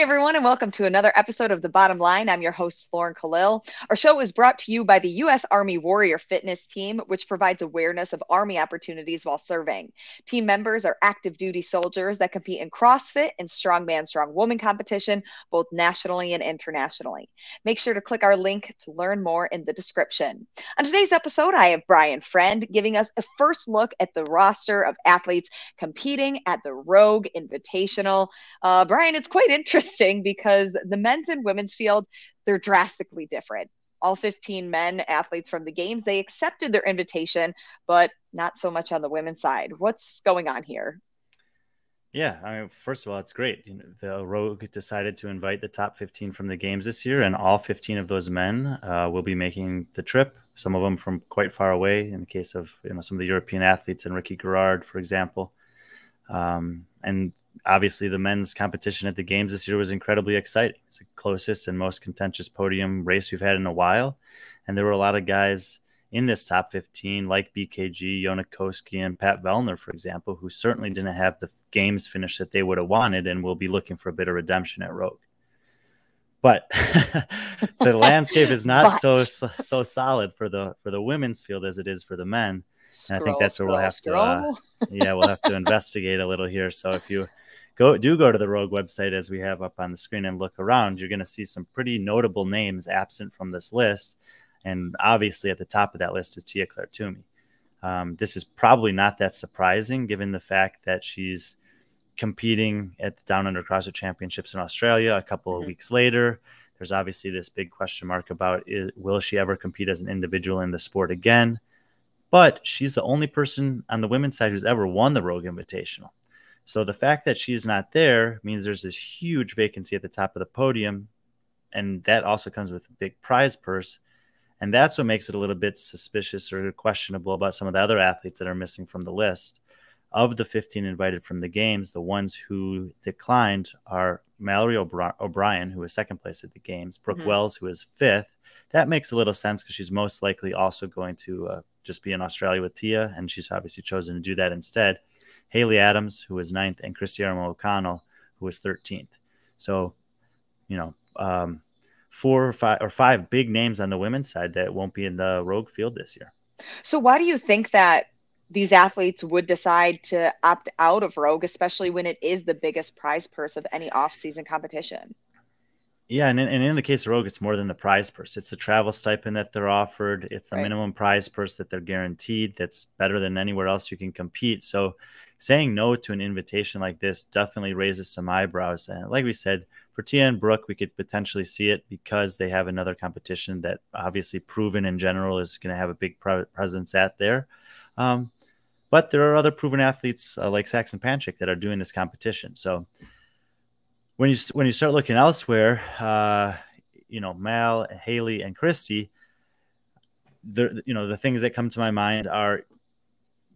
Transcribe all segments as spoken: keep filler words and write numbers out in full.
Hey, everyone, and welcome to another episode of The Bottom Line. I'm your host, Lauren Khalil. Our show is brought to you by the U S Army Warrior Fitness Team, which provides awareness of Army opportunities while serving. Team members are active duty soldiers that compete in CrossFit and Strongman, Strongwoman competition, both nationally and internationally. Make sure to click our link to learn more in the description. On today's episode, I have Brian Friend giving us a first look at the roster of athletes competing at the Rogue Invitational. Uh, Brian, it's quite interesting. Interesting because the men's and women's field, they're drastically different. All fifteen men athletes from the games, they accepted their invitation, but not so much on the women's side. What's going on here? Yeah, I mean, first of all, it's great. You know, the Rogue decided to invite the top fifteen from the games this year, and all fifteen of those men uh, will be making the trip. Some of them from quite far away. In the case of you know some of the European athletes, and Ricky Garrard, for example, um, and. Obviously, the men's competition at the games this year was incredibly exciting. It's the closest and most contentious podium race we've had in a while. And there were a lot of guys in this top fifteen, like B K G, Yonikowski, and Pat Vellner, for example, who certainly didn't have the games finish that they would have wanted and will be looking for a bit of redemption at Rogue. But the landscape is not so, so so solid for the for the women's field as it is for the men. And scroll, I think that's where scroll, we'll have scroll. to, uh, yeah, we'll have to investigate a little here. So if you go do go to the Rogue website, as we have up on the screen, and look around, you're going to see some pretty notable names absent from this list. And obviously at the top of that list is Tia-Clair Toomey. Um, this is probably not that surprising given the fact that she's competing at the Down Under CrossFit Championships in Australia a couple mm-hmm. of weeks later. There's obviously this big question mark about is, will she ever compete as an individual in the sport again? But she's the only person on the women's side who's ever won the Rogue Invitational. So the fact that she's not there means there's this huge vacancy at the top of the podium. And that also comes with a big prize purse. And that's what makes it a little bit suspicious or questionable about some of the other athletes that are missing from the list. Of the fifteen invited from the games, the ones who declined are Mallory O'Brien, who was second place at the games, Brooke mm-hmm. Wells, who is fifth. That makes a little sense because she's most likely also going to uh, just be in Australia with Tia, and she's obviously chosen to do that instead. Haley Adams, who was ninth, and Cristiano O'Connell, who was thirteenth. So, you know, um, four or five, or five big names on the women's side that won't be in the Rogue field this year. So why do you think that these athletes would decide to opt out of Rogue, especially when it is the biggest prize purse of any off-season competition? Yeah, and in, and in the case of Rogue, it's more than the prize purse. It's the travel stipend that they're offered. It's the right. minimum prize purse that they're guaranteed that's better than anywhere else you can compete. So saying no to an invitation like this definitely raises some eyebrows. And like we said, for Tia and Brooke, we could potentially see it because they have another competition that obviously Proven in general is going to have a big presence at there. Um, but there are other proven athletes uh, like Saxon Panchik that are doing this competition. So When you when you start looking elsewhere, uh, you know, Mal, Haley, and Christy, the you know the things that come to my mind are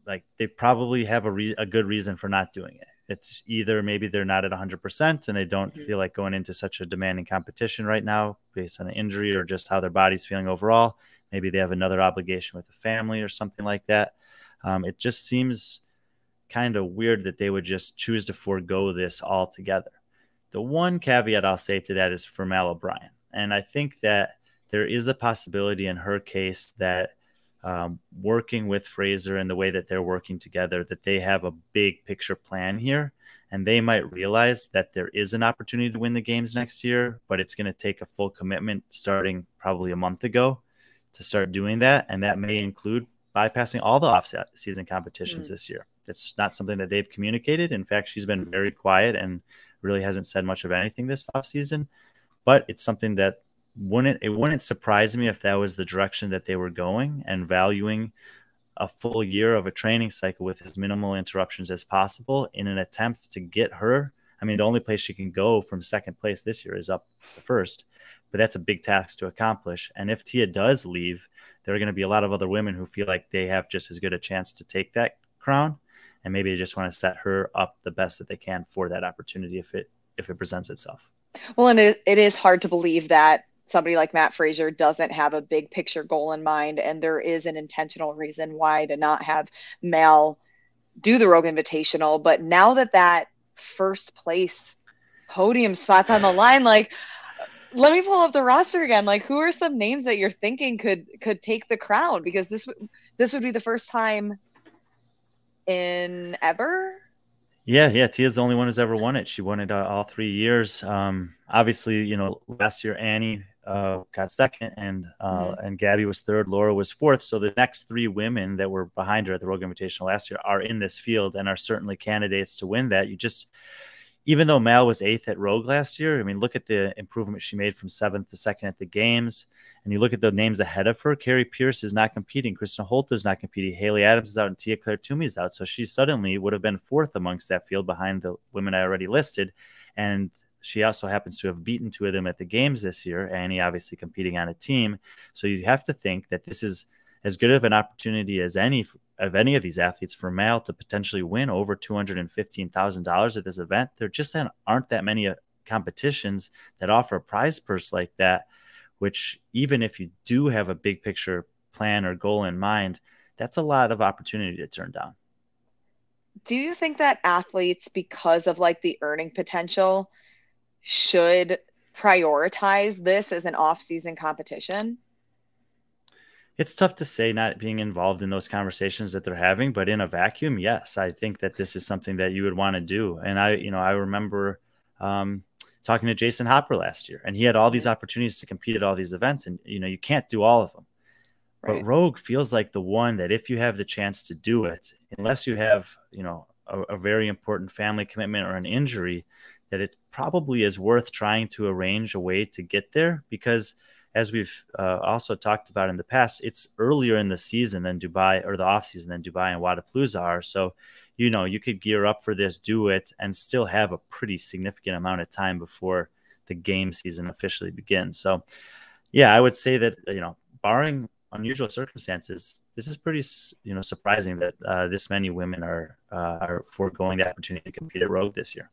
like they probably have a re a good reason for not doing it. It's either maybe they're not at one hundred percent and they don't mm-hmm. feel like going into such a demanding competition right now based on an injury or just how their body's feeling overall. Maybe they have another obligation with the family or something like that. Um, it just seems kind of weird that they would just choose to forego this altogether. The one caveat I'll say to that is for Mal O'Brien. And I think that there is a possibility in her case that um, working with Fraser and the way that they're working together, that they have a big picture plan here. And they might realize that there is an opportunity to win the games next year, but it's going to take a full commitment starting probably a month ago to start doing that. And that may include bypassing all the off-season competitions mm-hmm. this year. It's not something that they've communicated. In fact, she's been very quiet and really hasn't said much of anything this offseason, but it's something that wouldn't it wouldn't surprise me if that was the direction that they were going and valuing a full year of a training cycle with as minimal interruptions as possible in an attempt to get her. I mean, the only place she can go from second place this year is up to first, but that's a big task to accomplish. And if Tia does leave, there are going to be a lot of other women who feel like they have just as good a chance to take that crown. And maybe they just want to set her up the best that they can for that opportunity if it if it presents itself. Well, and it, it is hard to believe that somebody like Matt Fraser doesn't have a big picture goal in mind. And there is an intentional reason why to not have Mal do the Rogue Invitational. But now that that first place podium spots on the line. Like, let me pull up the roster again. Like, who are some names that you're thinking could could take the crown? Because this this would be the first time in ever. Yeah, yeah. Tia's the only one who's ever won it. She won it uh, all three years. Um, obviously, you know, last year Annie uh, got second, and uh, mm-hmm. and Gabby was third. Laura was fourth. So the next three women that were behind her at the Rogue Invitational last year are in this field and are certainly candidates to win that. You just, even though Mal was eighth at Rogue last year, I mean, look at the improvement she made from seventh to second at the games. And you look at the names ahead of her. Carrie Pierce is not competing. Kristen Holt is not competing. Haley Adams is out, and Tia-Clair Toomey is out. So she suddenly would have been fourth amongst that field behind the women I already listed. And she also happens to have beaten two of them at the games this year. Annie obviously competing on a team. So you have to think that this is as good of an opportunity as any of any of these athletes for Mal to potentially win over two hundred fifteen thousand dollars at this event. There just aren't that many competitions that offer a prize purse like that, which even if you do have a big picture plan or goal in mind, that's a lot of opportunity to turn down. Do you think that athletes, because of like the earning potential, should prioritize this as an off-season competition? It's tough to say, not being involved in those conversations that they're having, but in a vacuum, yes, I think that this is something that you would want to do. And I, you know, I remember um, talking to Jason Hopper last year, and he had all these opportunities to compete at all these events, and you know, you can't do all of them. Right. But Rogue feels like the one that if you have the chance to do it, unless you have, you know, a, a very important family commitment or an injury, that it probably is worth trying to arrange a way to get there, because as we've uh, also talked about in the past, it's earlier in the season than Dubai, or the off season than Dubai and Wadapalooza are. So, you know, you could gear up for this, do it, and still have a pretty significant amount of time before the game season officially begins. So, yeah, I would say that, you know, barring unusual circumstances, this is pretty, you know, surprising that uh, this many women are, uh, are foregoing the opportunity to compete at Rogue this year.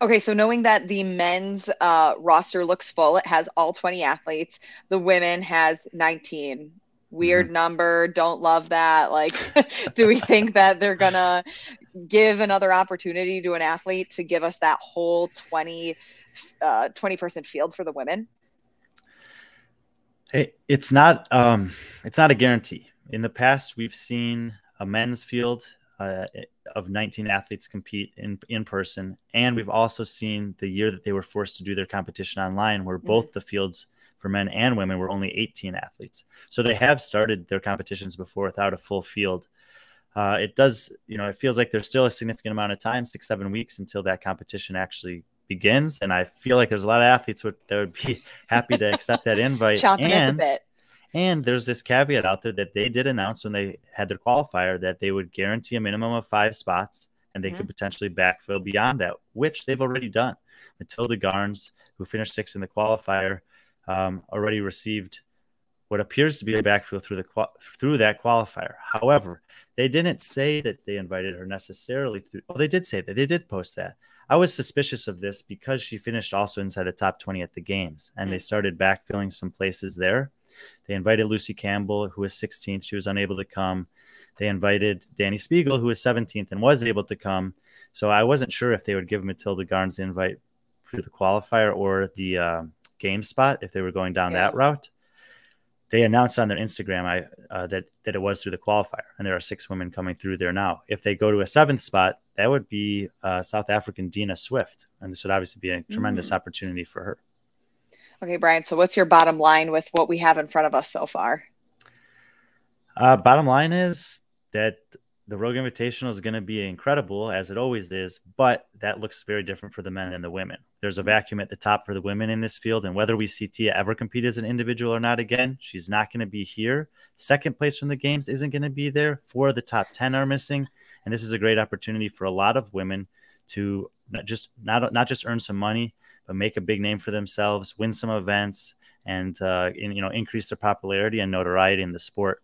Okay, so knowing that the men's uh, roster looks full, it has all twenty athletes. The women has nineteen. Weird mm-hmm. number. Don't love that. Like, do we think that they're going to give another opportunity to an athlete to give us that whole twenty, uh, twenty person field for the women? It, it's not, um, it's not a guarantee. In the past, we've seen a men's field Uh, of nineteen athletes compete in in person, and we've also seen the year that they were forced to do their competition online, where mm-hmm. both the fields for men and women were only eighteen athletes. So they have started their competitions before without a full field. Uh, it does, you know, it feels like there's still a significant amount of time, six, seven weeks until that competition actually begins. And I feel like there's a lot of athletes would, that would be happy to accept that invite. Chomping and, at the bit. And there's this caveat out there that they did announce when they had their qualifier that they would guarantee a minimum of five spots, and they mm-hmm. could potentially backfill beyond that, which they've already done. Matilda Garnes, who finished sixth in the qualifier, um, already received what appears to be a backfill through, the, through that qualifier. However, they didn't say that they invited her necessarily. Through, well, they did say that. They did post that. I was suspicious of this because she finished also inside the top twenty at the games, and mm-hmm. they started backfilling some places there. They invited Lucy Campbell, who was sixteenth. She was unable to come. They invited Danny Spiegel, who was seventeenth and was able to come. So I wasn't sure if they would give Matilda Garnes the invite through the qualifier or the uh, game spot if they were going down yeah. that route. They announced on their Instagram I, uh, that, that it was through the qualifier, and there are six women coming through there now. If they go to a seventh spot, that would be uh, South African Dina Swift, and this would obviously be a tremendous mm. opportunity for her. Okay, Brian, so what's your bottom line with what we have in front of us so far? Uh, bottom line is that the Rogue Invitational is going to be incredible, as it always is, but that looks very different for the men and the women. There's a vacuum at the top for the women in this field, and whether we see Tia ever compete as an individual or not again, she's not going to be here. Second place from the games isn't going to be there. Four of the top ten are missing, and this is a great opportunity for a lot of women to not just, not, not just earn some money, but make a big name for themselves, win some events, and uh, in, you know, increase their popularity and notoriety in the sport.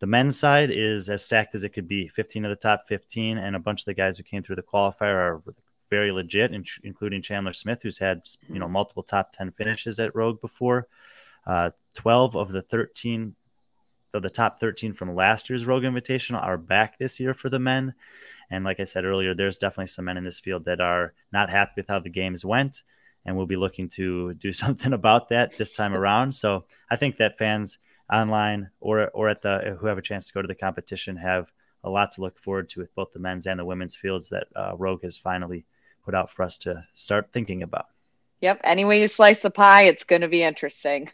The men's side is as stacked as it could be. fifteen of the top fifteen, and a bunch of the guys who came through the qualifier are very legit, including Chandler Smith, who's had you know multiple top ten finishes at Rogue before. Uh, twelve of the thirteen, of the top thirteen from last year's Rogue Invitational are back this year for the men. And like I said earlier, there's definitely some men in this field that are not happy with how the games went, and we'll be looking to do something about that this time around. So I think that fans online or, or at the, who have a chance to go to the competition, have a lot to look forward to with both the men's and the women's fields that uh, Rogue has finally put out for us to start thinking about. Yep. Any way you slice the pie, it's going to be interesting.